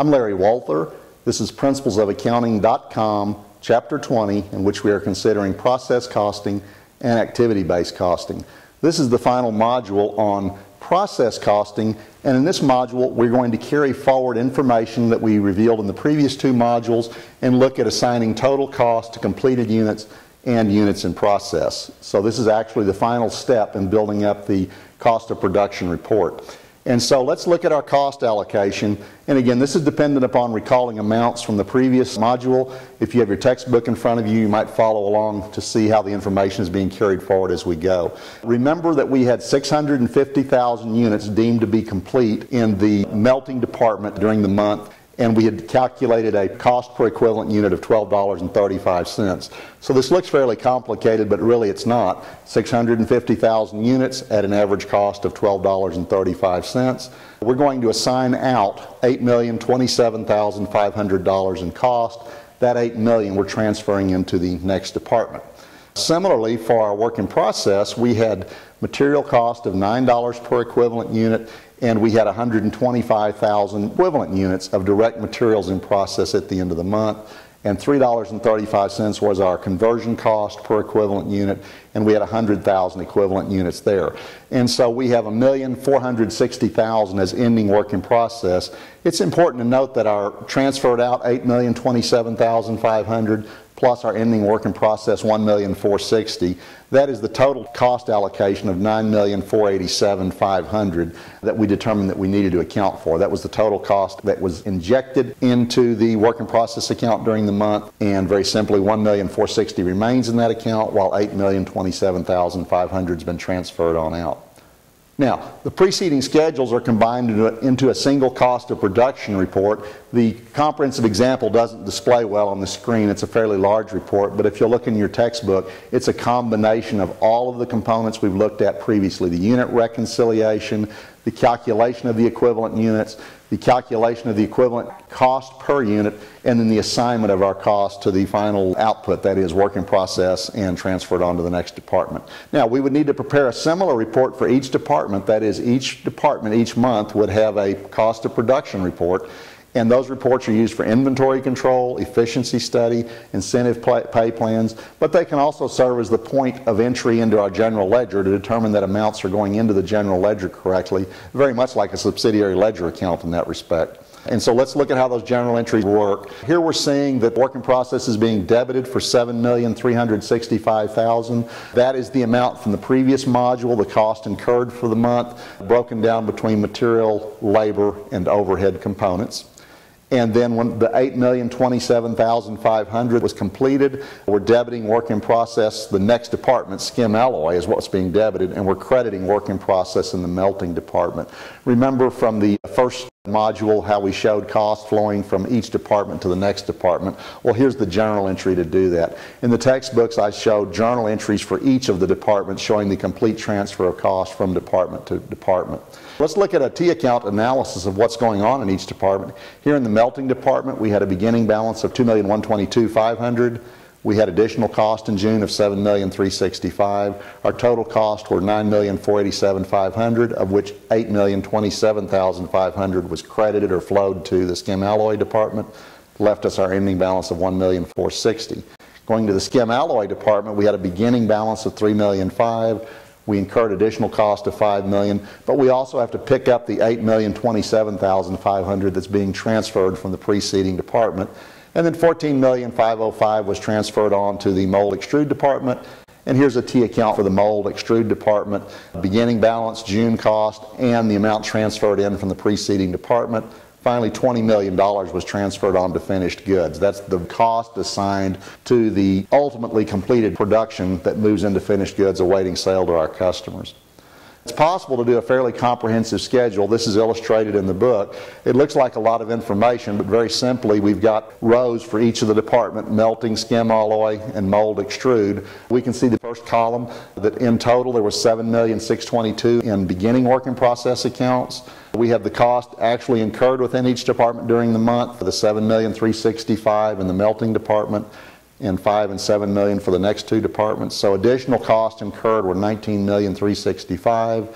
I'm Larry Walther. This is principlesofaccounting.com, Chapter 20, in which we are considering process costing and activity-based costing. This is the final module on process costing, and in this module we're going to carry forward information that we revealed in the previous two modules and look at assigning total cost to completed units and units in process. So this is actually the final step in building up the cost of production report. And so let's look at our cost allocation. And again, this is dependent upon recalling amounts from the previous module. If you have your textbook in front of you, you might follow along to see how the information is being carried forward as we go. Remember that we had 650,000 units deemed to be complete in the melting department during the month, and we had calculated a cost per equivalent unit of $12.35. So this looks fairly complicated, but really it's not. 650,000 units at an average cost of $12.35. We're going to assign out $8,027,500 in cost. That $8 million we're transferring into the next department. Similarly, for our work in process, we had material cost of $9 per equivalent unit, and we had 125,000 equivalent units of direct materials in process at the end of the month, and $3.35 was our conversion cost per equivalent unit, and we had 100,000 equivalent units there. And so we have 1,460,000 as ending work in process. It's important to note that our transferred out 8,027,500 plus our ending work in process 1,460,000. That is the total cost allocation of 9,487,500 that we determined that we needed to account for. That was the total cost that was injected into the work in process account during the month, and very simply 1,460,000 remains in that account while 8,027,500 has been transferred on out. Now, the preceding schedules are combined into a single cost of production report. The comprehensive example doesn't display well on the screen. It's a fairly large report, but if you look in your textbook, it's a combination of all of the components we've looked at previously: the unit reconciliation, the calculation of the equivalent units, the calculation of the equivalent cost per unit, and then the assignment of our cost to the final output, that is work in process and transferred on to the next department. Now, we would need to prepare a similar report for each department, that is each department each month would have a cost of production report, and those reports are used for inventory control, efficiency study, incentive pay plans, but they can also serve as the point of entry into our general ledger to determine that amounts are going into the general ledger correctly, very much like a subsidiary ledger account in that respect. And so let's look at how those general entries work. Here we're seeing that work in process is being debited for $7,365,000. That is the amount from the previous module, the cost incurred for the month, broken down between material, labor, and overhead components. And then when the $8,027,500 was completed, we're debiting work in process. The next department, Skim/Alloy, is what's being debited, and we're crediting work in process in the melting department. Remember from the first module how we showed cost flowing from each department to the next department. Well, here's the journal entry to do that. In the textbooks, I showed journal entries for each of the departments showing the complete transfer of cost from department to department. Let's look at a T-account analysis of what's going on in each department. Here in the melting department, we had a beginning balance of $2,122,500. We had additional cost in June of $7,365,000. Our total cost were $9,487,500, of which $8,027,500 was credited or flowed to the Skim/Alloy department, left us our ending balance of $1,460,000. Going to the Skim/Alloy department, we had a beginning balance of $3,500,000. We incurred additional cost of $5,000,000, but we also have to pick up the $8,027,500 that's being transferred from the preceding department. And then $14,505,000 was transferred on to the Mold/Extrude department. And here's a T account for the Mold/Extrude department, beginning balance, June cost, and the amount transferred in from the preceding department. Finally, $20 million was transferred on to finished goods. That's the cost assigned to the ultimately completed production that moves into finished goods awaiting sale to our customers. It's possible to do a fairly comprehensive schedule. This is illustrated in the book. It looks like a lot of information, but very simply we've got rows for each of the department: melting, Skim/Alloy, and Mold/Extrude. We can see the first column that in total there was $7,622,000 in beginning work in process accounts. We have the cost actually incurred within each department during the month for the $7,365,000 in the melting department, and $5 and $7 million for the next two departments. So additional costs incurred were $19,365,000.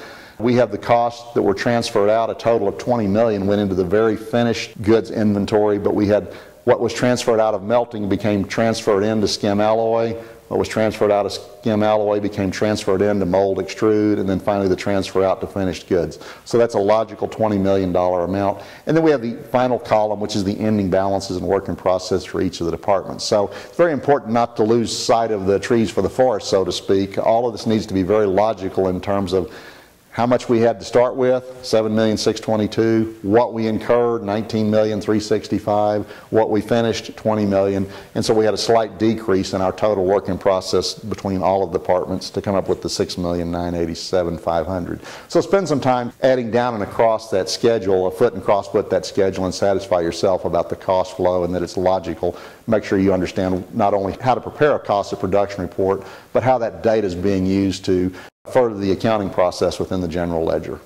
We have the cost that were transferred out. A total of $20 million went into the very finished goods inventory, but we had what was transferred out of melting became transferred into Skim/Alloy. What was transferred out of Skim/Alloy became transferred into Mold/Extrude, and then finally the transfer out to finished goods. So that's a logical $20 million amount. And then we have the final column, which is the ending balances and work in process for each of the departments. So it's very important not to lose sight of the trees for the forest, so to speak. All of this needs to be very logical in terms of how much we had to start with, $7,622,000, what we incurred, $19,365,000, what we finished, $20 million, and so we had a slight decrease in our total work in process between all of the departments to come up with the $6,987,500. So spend some time adding down and across that schedule, a foot and cross-foot that schedule, and satisfy yourself about the cost flow and that it's logical. Make sure you understand not only how to prepare a cost of production report, but how that data is being used to further the accounting process within the general ledger.